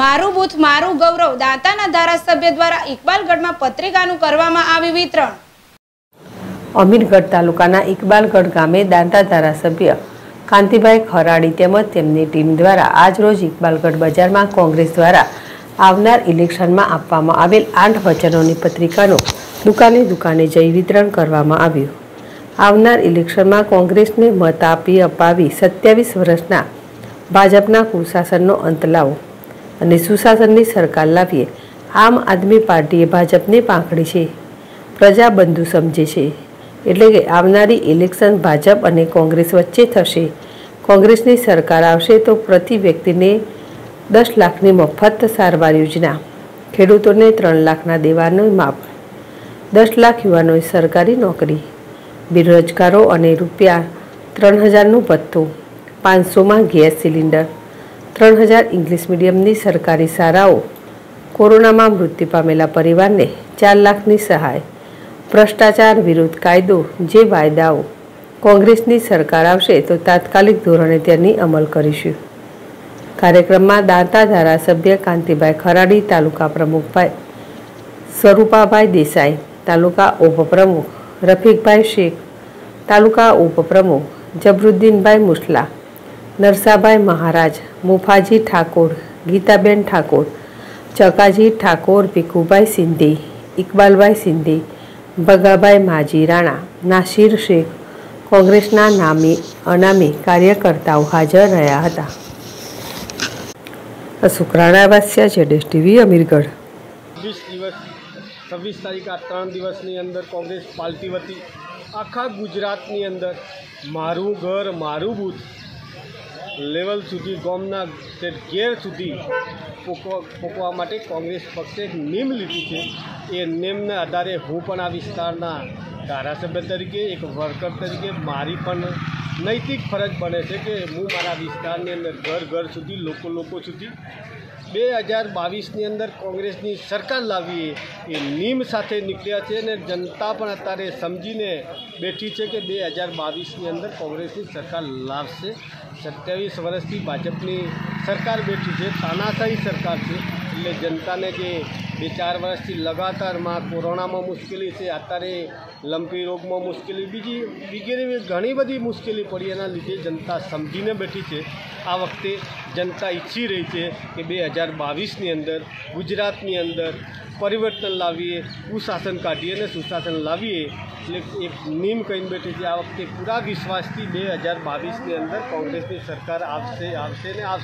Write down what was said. मारू बूथ मारू गौरव दांताना धारासभ्य द्वारा इकबालगढ़ पत्रिकानु करवामां आव्युं वितरण। अमीरगढ़ तालुकाना इकबालगढ़ गामे दांता धारासभ्य कांतिबाई खराड़ी तेमज तेमनी टीम द्वारा आज रोज इकबालगढ़ बजार में कांग्रेस द्वारा आवनार इलेक्शन में आपवामां आवेल 8 वचनोनी पत्रिकानु दुकाने दुकाने जई वितरण करवामां आव्युं। आवनार इलेक्शन में कांग्रेस ने मत आपी अपावी 27 वर्षना भाजपना कुशासननो अंत लावो अने सुशासननी सरकार लावीए। आम आदमी पार्टीए भाजपने पांखड़ी छे, प्रजा बंधु समझे छे, एटले के आवनारी इलेक्शन भाजप अने कांग्रेस वच्चे थशे। कांग्रेसनी सरकार आवशे तो प्रति व्यक्तिने 10 लाखनी मफत सारवार योजना, खेडूतोने 3 लाखना देवानो माफ, 10 लाख युवानोए सरकारी नौकरी, बेरोजगारों अने रूपिया 3000 भत्तुं, 500 में गैस सिलिंडर, 3000 इंग्लिश मीडियमनी सरकारी शालाओ, कोरोना में मृत्यु पामेला परिवार ने 4 लाखनी सहाय, भ्रष्टाचार विरुद्ध कायदो जे वायदाओ कांग्रेसनी सरकार आवशे तो तात्कालिक धोरणे तेनी अमल करीशुं। कार्यक्रम में दांता धारासभ्य कांतिबाई खराड़ी, तालुका प्रमुख भाई सरूपा बाई देसाई, तालुका उपप्रमुख रफीक भाई शेख, तालुका उपप्रमुख जबरुद्दीन भाई मुसला, नरसाभाई महाराज, मुफाजी ठाकुर, गीताबेन ठाकुर, चकाजी ठाकुर, भीखूभाई सिंधी, इकबाल भाई सिंधी, बगाभाई माजी राणा, नासिर शेख कांग्रेसना नामी अनामी कार्यकर्ताओं हाजर रहा था। शुक्राणावास्या जेडेस टीवी अमीरगढ़। 26 તારીખ આ 3 દિવસની અંદર કોંગ્રેસ પાર્ટી વતી આખા ગુજરાતની અંદર મારું ઘર મારું બૂથ લેવલ સુધી ગામના ઘેર સુધી પોકવા માટે કોંગ્રેસ પક્ષે એક નેમ લીધી છે। એ નેમના આધારે હું પણ આ વિસ્તારના ધારાસભ્ય તરીકે એક વર્કર તરીકે મારી પણ નૈતિક ફરજ બને છે કે હું મારા વિસ્તારની અંદર ઘર સુધી લોકો સુધી 2022 ની અંદર કોંગ્રેસની સરકાર લાવીએ એ નીમ સાથે નીકળ્યા છે અને જનતા પણ અત્યારે સમજીને બેઠી છે કે 2022ની અંદર કોંગ્રેસની સરકાર લાવશે। 27 વર્ષથી ભાજપની સરકાર બેઠી છે, તાનાશાહી સરકાર છે, એટલે જનતાને જે 2-4 વર્ષથી લગાતારમાં કોરોનામાં મુશ્કેલી છે, અત્યારે લંપી રોગમાં મુશ્કેલી, બીજી વગેરે ઘણી બધી મુશ્કેલી પડી, એના લીધે જનતા સમજીને બેઠી છે। આ વખતે જનતા ઈચ્છી રહી છે કે 2022ની અંદર ગુજરાતની અંદર પરિવર્તન લાવીએ, કુશાસન કાઢીએ અને સુશાસન લાવીએ, એટલે એક નીમ કહીને બેઠી છે। આ વખતે પૂરા વિશ્વાસથી 2022ની અંદર કોંગ્રેસની સરકાર આવશે આવશે ને આવશે।